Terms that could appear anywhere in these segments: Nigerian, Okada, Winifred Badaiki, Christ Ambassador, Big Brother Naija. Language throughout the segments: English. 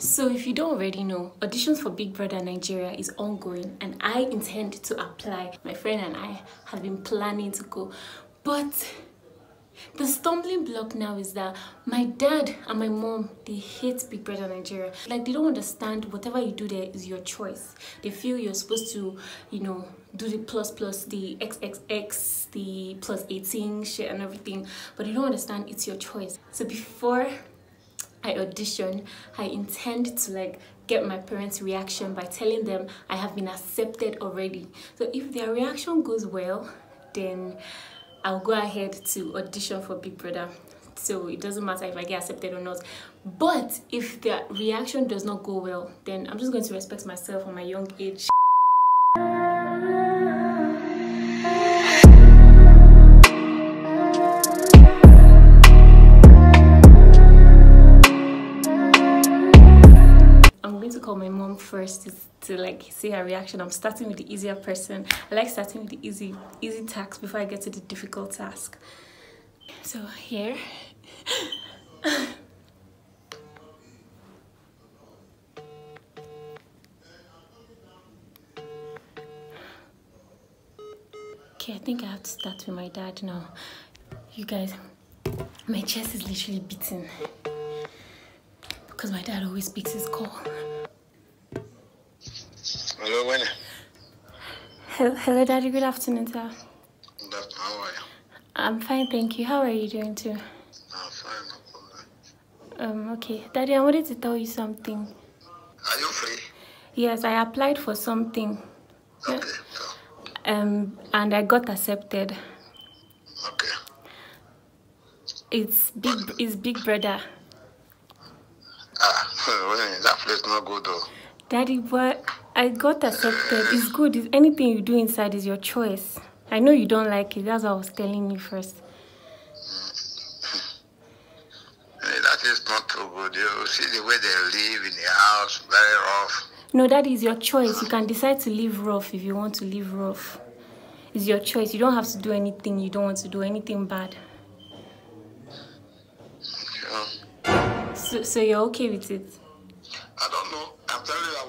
So if you don't already know, auditions for Big Brother Nigeria is ongoing and I intend to apply. My friend and I have been planning to go, but the stumbling block now is that my dad and my mom, they hate Big Brother Nigeria. Like, they don't understand whatever you do there is your choice. They feel you're supposed to, you know, do the plus, the XXX, the +18 shit and everything, but they don't understand it's your choice. So before I audition, I intend to like get my parents' reaction by telling them I have been accepted already. So if their reaction goes well, then I'll go ahead to audition for Big Brother. So it doesn't matter if I get accepted or not. But if the reaction does not go well, then I'm just going to respect myself at my young age. I'm going to call my mom first to like see her reaction. I'm starting with the easier person. I like starting with the easy task before I get to the difficult task. So here. Okay, I think I have to start with my dad now. You guys, my chest is literally beating because my dad always picks his call. Hello, Winnie. Hello, Daddy. Good afternoon, sir. Good afternoon. How are you? I'm fine, thank you. How are you doing, too? I'm fine, no problem. Okay. Daddy, I wanted to tell you something. Are you free? Yes, I applied for something. Okay. Yeah. And I got accepted. Okay. It's Big Brother. Winnie, that place is not good, though. Daddy, what? I got accepted. It's good. It's anything you do inside is your choice. I know you don't like it. That's what I was telling you first. Hey, that is not too good. You see the way they live in the house, very rough. No, that is your choice. You can decide to live rough if you want to live rough. It's your choice. You don't have to do anything you don't want to do, anything bad. Yeah. So you're okay with it? I don't know. I'm telling you, I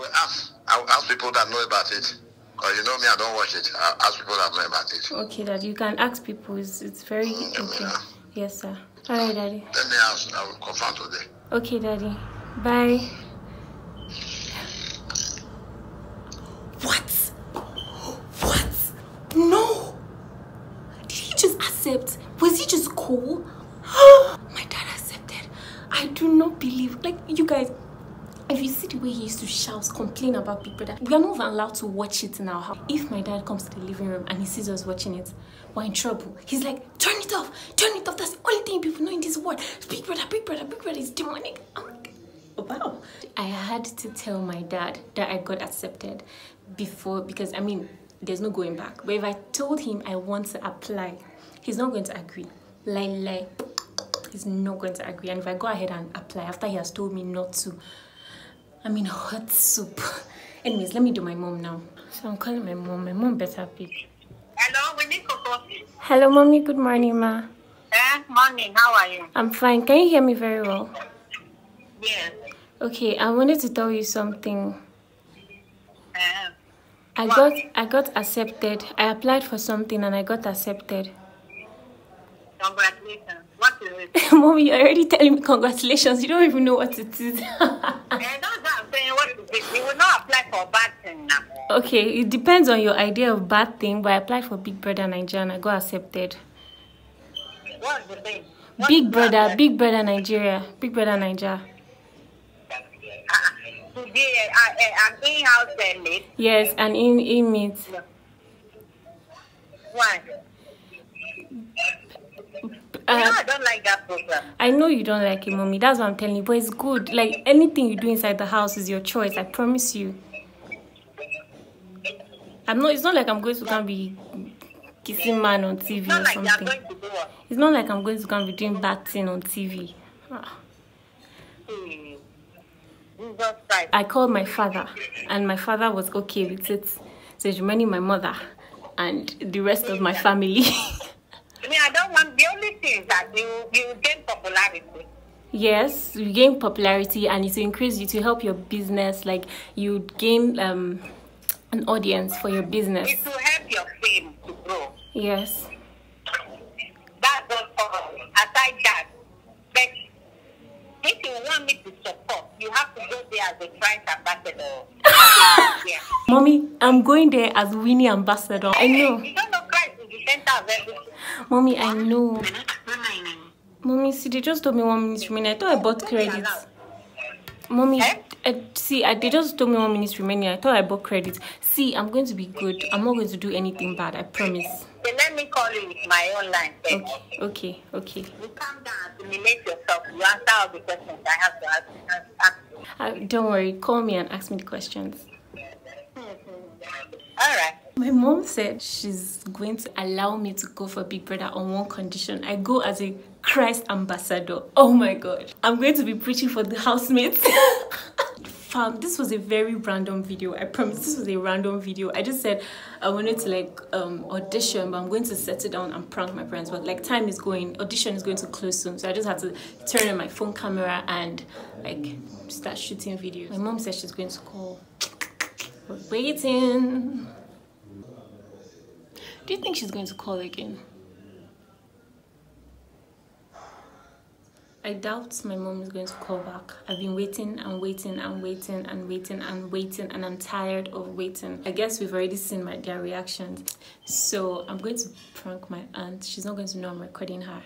will ask people that know about it. Because you know me, I don't watch it. I'll ask people that know about it. Okay, Dad, you can ask people. It's very okay. Yeah. Yes, sir. All right, Daddy. Let me ask. I will confirm today. Okay, Daddy. Bye. What? What? No! Did he just accept? Was he just cool? My dad accepted. I do not believe. Like, you guys, if you see the way he used to shout, complain about Big Brother, we are not even allowed to watch it in our house. If my dad comes to the living room and he sees us watching it, we're in trouble. He's like, turn it off, turn it off. That's the only thing people know in this world. Big Brother, Big Brother, Big Brother is demonic. I'm like, wow. I had to tell my dad that I got accepted before, because I mean, there's no going back. But if I told him I want to apply, he's not going to agree. Lie. He's not going to agree. And if I go ahead and apply after he has told me not to, I mean, hot soup. Anyways, let me do my mom now. So I'm calling my mom. My mom better pick. Hello, Winnie Coco. Hello, Mommy. Good morning, Ma. Morning. How are you? I'm fine. Can you hear me very well? Yes. Okay, I wanted to tell you something. I got accepted. I applied for something and I got accepted. Congratulations. What is it? Mommy, you're already telling me congratulations. You don't even know what it is. You will not apply for a bad thing now. Okay, it depends on your idea of bad thing, but I applied for Big Brother Nigeria and I got accepted. What's the thing? Big Brother Nigeria. Big Brother Nigeria. Today, I'm in-house meet. Yes, and in meet. Why? You know I don't like that program. I know you don't like it, Mommy. That's what I'm telling you. But it's good. Like, anything you do inside the house is your choice. I promise you. It's not like I'm going to come be kissing man on TV or something. It's not like I'm going to come be doing bad thing on TV. I called my father, and my father was okay with it. So it's reminding my mother and the rest of my family. I mean, I don't want. The only thing is that you gain popularity. Yes, you gain popularity and it will increase you to help your business. Like you gain an audience for your business. It will help your fame to grow. Yes. That's what for us. Aside that, but if you want me to support, you have to go there as a Christ Ambassador. Yeah. Mommy, I'm going there as Winnie Ambassador. I know. You don't know Christ is the center of everything. Mommy, I know. Mommy, see, they just told me 1 minute remaining. I thought I bought credit. Mommy, see, they just told me 1 minute remaining. I thought I bought credit. See, I'm going to be good. I'm not going to do anything bad. I promise. Then let me call you with my own line. Okay. You calm down, assimilate yourself. You answer all the questions I have to ask. Don't worry. Call me and ask me the questions. All right. My mom said she's going to allow me to go for Big Brother on one condition. I go as a Christ Ambassador. Oh my God. I'm going to be preaching for the housemates. This was a very random video. I promise this was a random video. I just said I wanted to like audition, but I'm going to settle down and prank my parents. But like time is going, audition is going to close soon. So I just had to turn on my phone camera and like start shooting videos. My mom said she's going to call. We're waiting. Do you think she's going to call again? I doubt my mom is going to call back. I've been waiting and waiting and waiting and waiting and waiting, and I'm tired of waiting. I guess we've already seen their reactions. So I'm going to prank my aunt. She's not going to know I'm recording her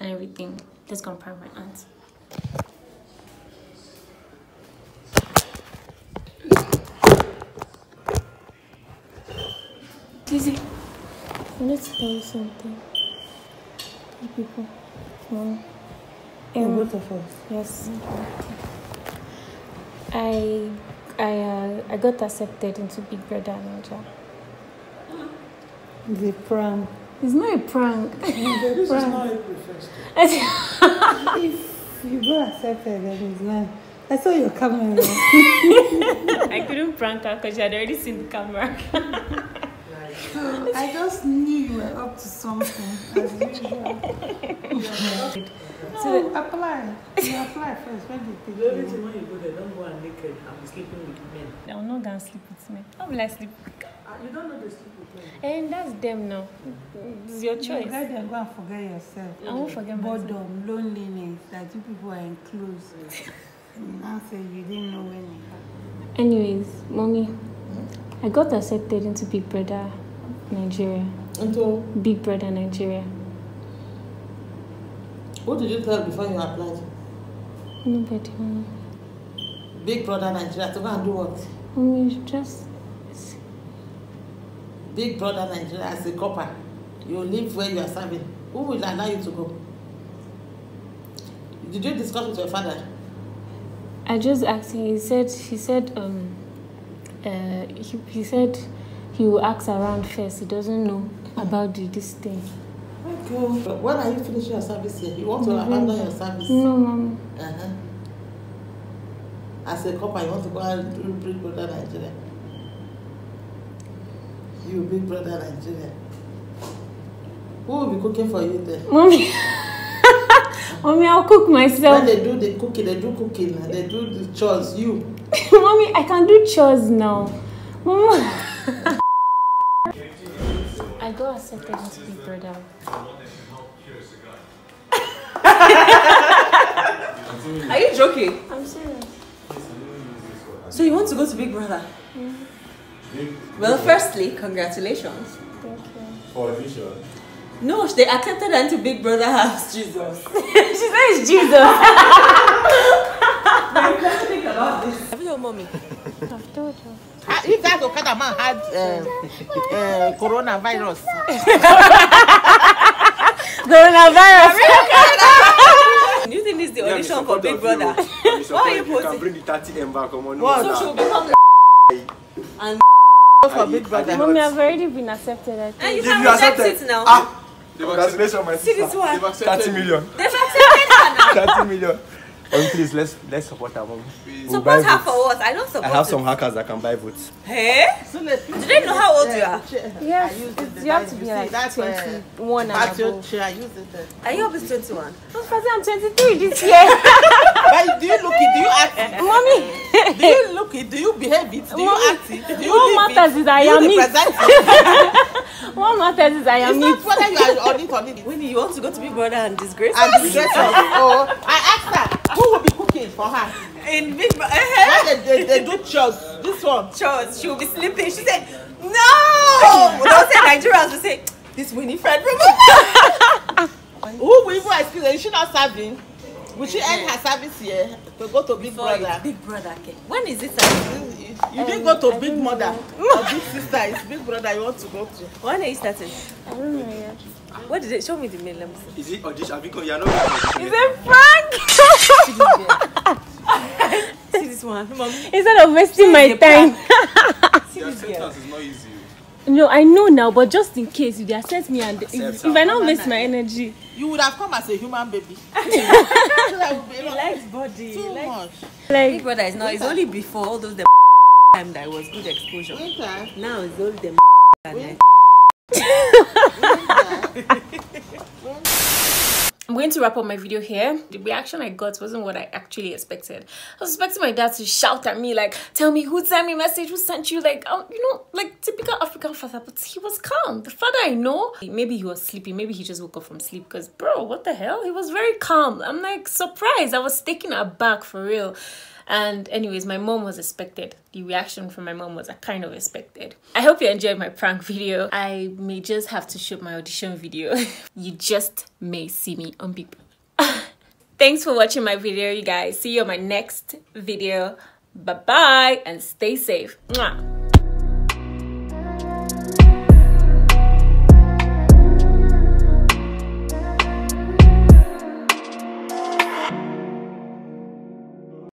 and everything. Let's go and prank my aunt. Lizzie. I wanted to tell you something. Three people. One. Both of us. Yes. Okay. I got accepted into Big Brother Naija. The prank. It's not a prank. This is not a professional. If you got accepted, then it's not. I saw your camera. I couldn't prank her because she had already seen the camera. So I just knew you were up to something as usual. So apply. You apply first when they take you. Every time you go there, don't go and naked. I'm sleeping with men. I'm not gonna sleep with men. How will I sleep? You don't know they sleep with men. And that's them now. It's your choice. You guys are going to forget yourself. I won't forget myself. Boredom, loneliness, that you people are enclosed. Now say you didn't know when it happened. Anyways, mommy. I got accepted into Big Brother Nigeria. Into? Big Brother Nigeria. What did you tell before you applied? Nobody. Big Brother Nigeria, to go and do what? I mean, just... Big Brother Nigeria as a copper. You live where you are serving. Who will allow you to go? Did you discuss with your father? I just asked him. He said he will ask around first. He doesn't know about this thing. Okay. But when are you finishing your service here? You want to abandon your service? No, Mom. As a copper, you want to go and do Big Brother Nigeria. You Big Brother Nigeria. Who will be cooking for you then? Mommy. Mommy, I'll cook myself. When they do the cooking, they do cooking. They do the chores. You. Mommy, I can do chores now. Mom. I got accepted into Big Brother. Are you joking? I'm serious. So you want to go to Big Brother? Mm-hmm. Well, firstly, congratulations. Thank you. For admission. No, they accepted her into Big Brother house. Jesus. She says Jesus. Have you told mommy? I've told her. If that Okada man had coronavirus. Coronavirus. You think this is the audition for Big Brother? Why are you posting? Can bring the 30M back. So she'll become and for Big Brother. Mommy, I've already been accepted. I think. And you can accept it now. Congratulations, my sister. See this one. 30 million. They've accepted her now. 30 million. Oh, please, let's support our mom. We'll support her for what? I don't support her. I have some hackers that can buy votes. Hey? So do they know how old you are? Yes, you have to be like 21 and above. Are you always 21? I'm 23 this year. But do you look it? Do you act it? Mommy! Do you look it? Do you behave it? Do you act it? Do you what matters is I am it. What matters is I am it. It's not whether you are on it. Winnie, you want to go to Big Brother and disgrace us? And disgrace us. Oh, I asked her. Who will be cooking for her? In Big Brother. They do chores. This one. Chores. She will be sleeping. She said, no! Don't say Nigerians will say, this Winifred removal. Who will even excuse her? Is she not serving? Will she end her service here to go to Big Brother? Big Brother, okay. When is it starting? You didn't go to Big Mother or Big Sister. It's Big Brother you want to go to. When are you starting? I don't know yet. What did it? Show me the mail. Let me see. Is it audition? Because you are not going to audition. Is it Frank? See this one. Instead of wasting my time. Your sentence is not easy. No, I know now, but just in case, if they assess me and if I not waste my energy. You would have come as a human baby. He likes body. Too much. Like, Big Brother is not. It's only before all those the time that was good exposure. Winter. Now it's all the time. I'm going to wrap up my video here. The reaction I got wasn't what I actually expected. I was expecting my dad to shout at me like, tell me who sent me a message, who sent you, like, you know, like typical African father, but he was calm. The father I know, maybe he was sleepy, maybe he just woke up from sleep, because bro, what the hell? He was very calm. I'm like surprised. I was taken aback for real. And anyways, my mom was expected. The reaction from my mom was kind of expected. I hope you enjoyed my prank video. I may just have to shoot my audition video. You just may see me on Big Brother. Thanks for watching my video, you guys. See you on my next video. Bye-bye and stay safe. Mwah.